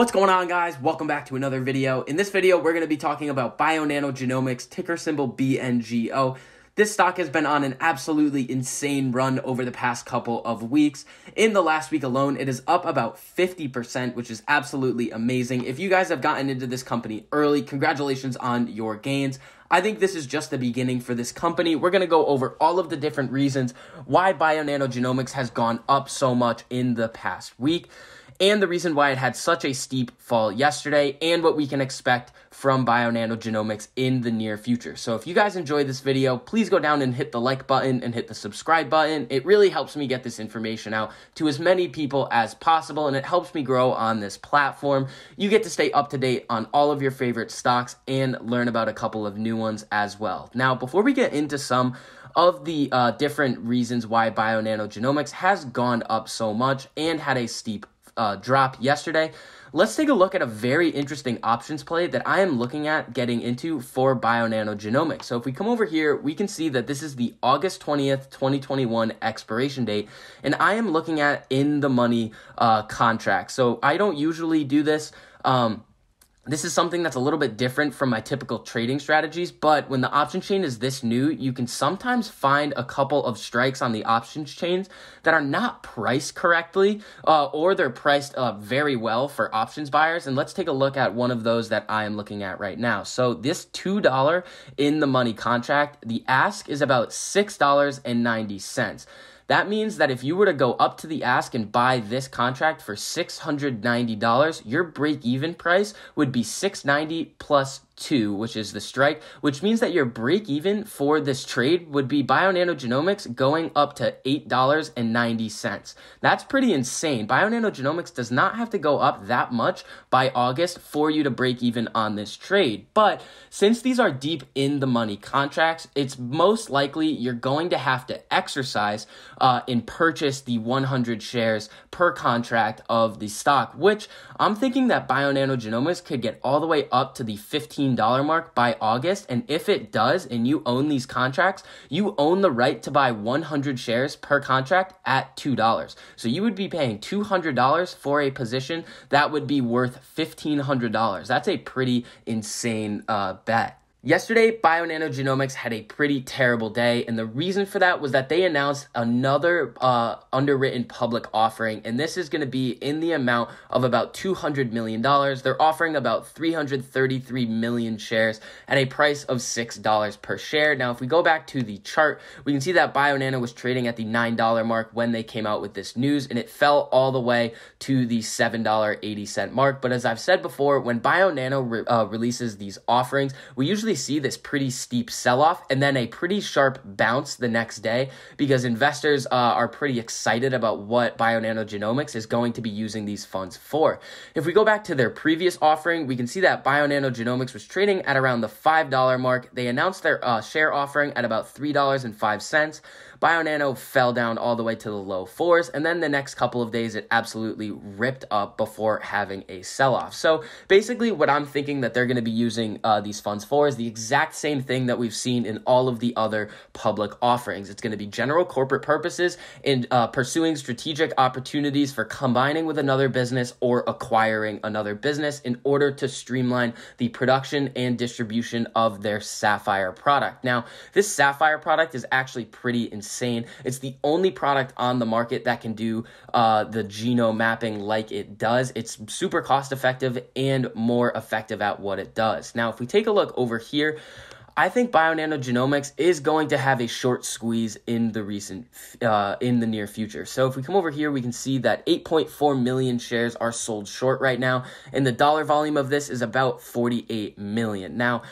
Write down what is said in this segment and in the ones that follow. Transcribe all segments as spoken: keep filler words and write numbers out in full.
What's going on, guys? Welcome back to another video. In this video, we're going to be talking about Bionano Genomics, ticker symbol B N G O. This stock has been on an absolutely insane run over the past couple of weeks. In the last week alone, it is up about fifty percent, which is absolutely amazing. If you guys have gotten into this company early, congratulations on your gains. I think this is just the beginning for this company. We're going to go over all of the different reasons why Bionano Genomics has gone up so much in the past week, and the reason why it had such a steep fall yesterday, and what we can expect from Bionano Genomics in the near future. So if you guys enjoyed this video, please go down and hit the like button and hit the subscribe button. It really helps me get this information out to as many people as possible, and it helps me grow on this platform. You get to stay up to date on all of your favorite stocks and learn about a couple of new ones as well. Now, before we get into some of the uh, different reasons why Bionano Genomics has gone up so much and had a steep Uh, drop yesterday, let's take a look at a very interesting options play that I am looking at getting into for Bionano Genomics. So if we come over here, we can see that this is the August twentieth, twenty twenty-one expiration date, and I am looking at in the money uh, contracts. So I don't usually do this. Um, This is something that's a little bit different from my typical trading strategies, but when the option chain is this new, you can sometimes find a couple of strikes on the options chains that are not priced correctly, uh, or they're priced uh, very well for options buyers. And let's take a look at one of those that I am looking at right now. So this two dollar in the money contract, the ask is about six dollars and ninety cents. That means that if you were to go up to the ask and buy this contract for six hundred ninety dollars, your break-even price would be six hundred ninety dollars plus two, which is the strike, which means that your break-even for this trade would be Bionano Genomics going up to eight dollars and ninety cents. That's pretty insane. Bionano Genomics does not have to go up that much by August for you to break even on this trade. But since these are deep in the money contracts, it's most likely you're going to have to exercise uh, and purchase the one hundred shares per contract of the stock, which I'm thinking that Bionano Genomics could get all the way up to the fifteen dollar mark by August, and if it does and you own these contracts, you own the right to buy one hundred shares per contract at two dollars. So you would be paying two hundred dollars for a position that would be worth fifteen hundred dollars. That's a pretty insane uh, bet. Yesterday, Bionano Genomics had a pretty terrible day, and the reason for that was that they announced another uh, underwritten public offering, and this is going to be in the amount of about two hundred million dollars. They're offering about three hundred thirty-three million shares at a price of six dollars per share. Now, if we go back to the chart, we can see that Bionano was trading at the nine dollar mark when they came out with this news, and it fell all the way to the seven dollars and eighty cents mark. But as I've said before, when Bionano re uh, releases these offerings, we usually see this pretty steep sell-off and then a pretty sharp bounce the next day, because investors uh, are pretty excited about what Bionano Genomics is going to be using these funds for. If we go back to their previous offering, we can see that Bionano Genomics was trading at around the five dollar mark. They announced their uh, share offering at about three dollars and five cents. Bionano fell down all the way to the low fours, and then the next couple of days it absolutely ripped up before having a sell-off. So basically what I'm thinking that they're going to be using uh, these funds for is the exact same thing that we've seen in all of the other public offerings. It's going to be general corporate purposes and uh, pursuing strategic opportunities for combining with another business or acquiring another business in order to streamline the production and distribution of their Saphyr product. Now, this Saphyr product is actually pretty insane. Insane. It's the only product on the market that can do uh, the genome mapping like it does. It's super cost effective and more effective at what it does. Now, if we take a look over here, I think Bionano Genomics is going to have a short squeeze in the recent, uh, in the near future. So if we come over here, we can see that eight point four million shares are sold short right now, and the dollar volume of this is about forty-eight million. Now,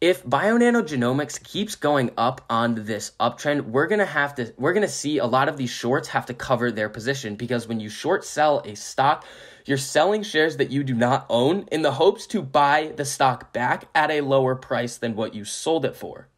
if Bionano Genomics keeps going up on this uptrend, we're gonna have to we're gonna see a lot of these shorts have to cover their position, because when you short sell a stock, you're selling shares that you do not own in the hopes to buy the stock back at a lower price than what you sold it for.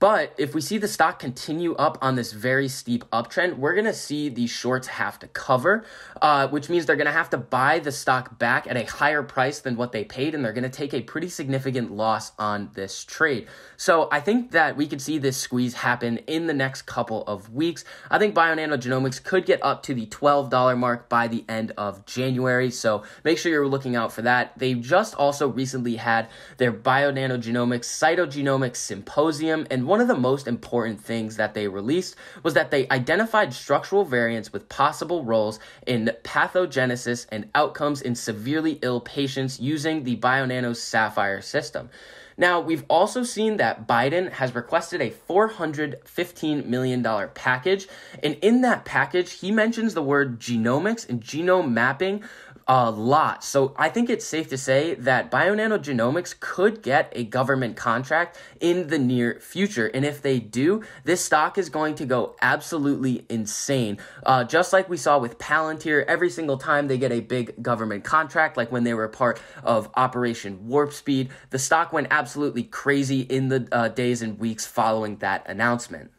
But if we see the stock continue up on this very steep uptrend, we're going to see these shorts have to cover, uh, which means they're going to have to buy the stock back at a higher price than what they paid, and they're going to take a pretty significant loss on this trade. So I think that we could see this squeeze happen in the next couple of weeks. I think Bionano Genomics could get up to the twelve dollar mark by the end of January, so make sure you're looking out for that. They just also recently had their Bionano Genomics Cytogenomics Symposium, and one of the most important things that they released was that they identified structural variants with possible roles in pathogenesis and outcomes in severely ill patients using the Bionano Saphyr system. Now, we've also seen that Biden has requested a four hundred fifteen million dollar package, and in that package, he mentions the word genomics and genome mapping a lot. So I think it's safe to say that Bionano Genomics could get a government contract in the near future. And if they do, this stock is going to go absolutely insane. Uh, just like we saw with Palantir, every single time they get a big government contract, like when they were part of Operation Warp Speed, the stock went absolutely crazy in the uh, days and weeks following that announcement.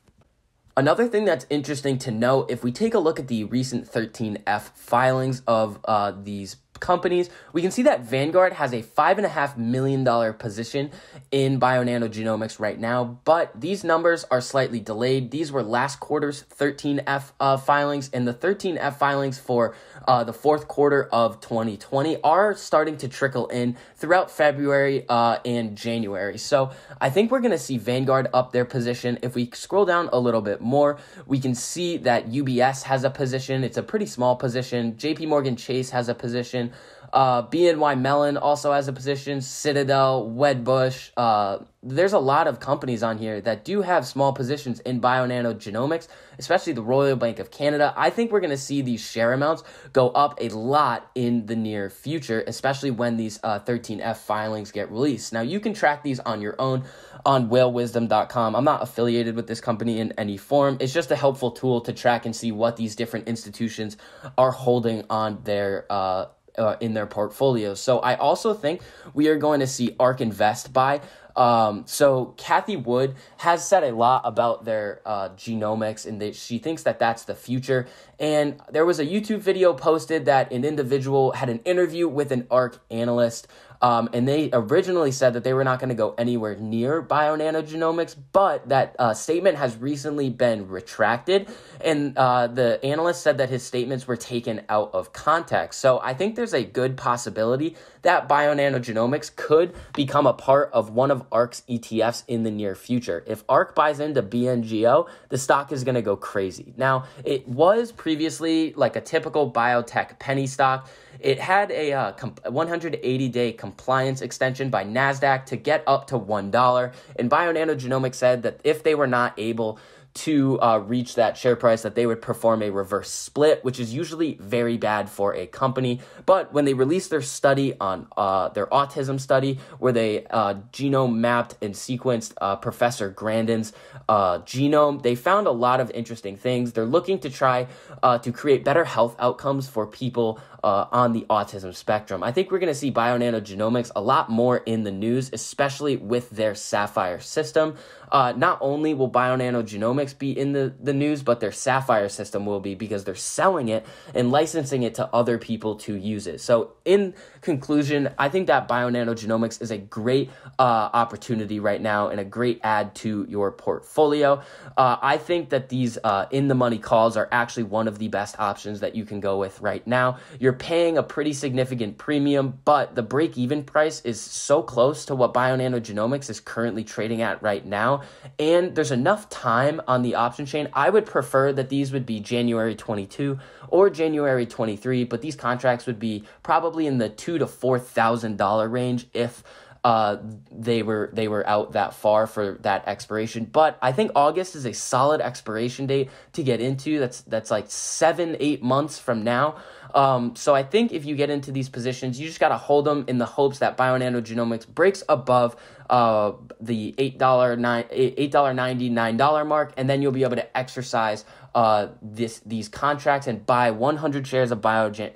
Another thing that's interesting to know, if we take a look at the recent thirteen F filings of uh, these companies, we can see that Vanguard has a five point five million dollar position in Bionano Genomics right now, but these numbers are slightly delayed. These were last quarter's thirteen F uh, filings, and the thirteen F filings for uh, the fourth quarter of twenty twenty are starting to trickle in throughout February uh, and January. So I think we're going to see Vanguard up their position. If we scroll down a little bit more, we can see that U B S has a position. It's a pretty small position. JPMorgan Chase has a position. Uh, B N Y Mellon also has a position, Citadel, Wedbush. Uh, there's a lot of companies on here that do have small positions in Bionano Genomics, especially the Royal Bank of Canada. I think we're going to see these share amounts go up a lot in the near future, especially when these uh, thirteen F filings get released. Now, you can track these on your own on whale wisdom dot com. I'm not affiliated with this company in any form. It's just a helpful tool to track and see what these different institutions are holding on their uh Uh, in their portfolio. So I also think we are going to see ARK invest buy. Um, so Cathy Wood has said a lot about their uh, genomics, and they, she thinks that that's the future. And there was a YouTube video posted that an individual had an interview with an ARK analyst, um, and they originally said that they were not going to go anywhere near Bionano Genomics, but that uh, statement has recently been retracted, and uh, the analyst said that his statements were taken out of context. So I think there's a good possibility that Bionano Genomics could become a part of one of ARK's E T Fs in the near future. If ARK buys into B N G O, the stock is going to go crazy. Now, it was previously like a typical biotech penny stock. It had a uh, one hundred eighty day compliance extension by NASDAQ to get up to one dollar, and Bionano Genomics said that if they were not able to uh, reach that share price, that they would perform a reverse split, which is usually very bad for a company. But when they released their study on uh, their autism study, where they uh, genome mapped and sequenced uh, Professor Grandin's uh, genome, they found a lot of interesting things. They're looking to try uh, to create better health outcomes for people uh, on the autism spectrum. I think we're going to see Bionano Genomics a lot more in the news, especially with their Saphyr system. Uh, not only will Bionano Genomics be in the, the news, but their Saphyr system will be, because they're selling it and licensing it to other people to use it. So in conclusion, I think that Bionano Genomics is a great uh, opportunity right now and a great add to your portfolio. Uh, I think that these uh, in-the-money calls are actually one of the best options that you can go with right now. You're paying a pretty significant premium, but the break-even price is so close to what Bionano Genomics is currently trading at right now. And there's enough time on the option chain. I would prefer that these would be January twenty-two or January twenty-three, but these contracts would be probably in the two to four thousand dollar range if uh, they were they were out that far for that expiration. But I think August is a solid expiration date to get into. That's that's like seven eight months from now. Um, so I think if you get into these positions, you just got to hold them in the hopes that Bionano Genomics breaks above uh, the eight dollar ninety-nine dollar mark, and then you'll be able to exercise uh, this these contracts and buy one hundred shares of Bionano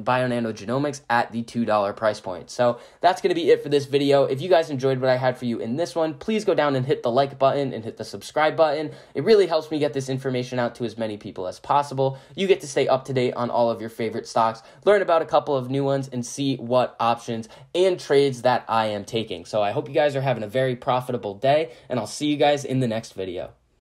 Genomics at the two dollar price point. So that's going to be it for this video. If you guys enjoyed what I had for you in this one, please go down and hit the like button and hit the subscribe button. It really helps me get this information out to as many people as possible. You get to stay up to date on all of your favorite stocks, learn about a couple of new ones, and see what options and trades that I am taking. So I hope you guys are having a very profitable day, and I'll see you guys in the next video.